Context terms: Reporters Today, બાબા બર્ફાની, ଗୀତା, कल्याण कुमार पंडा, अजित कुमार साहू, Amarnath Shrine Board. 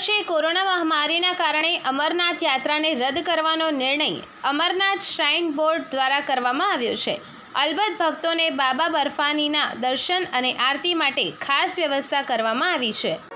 वर्षे कोरोना महामारीना कारणे अमरनाथ यात्राने रद्द करवानो निर्णय अमरनाथ श्राइन बोर्ड द्वारा करवामां आव्यो छे। अलबत्त भक्तों ने बाबा बर्फानीना दर्शन अने आरती माटे खास व्यवस्था करवामां आवी छे।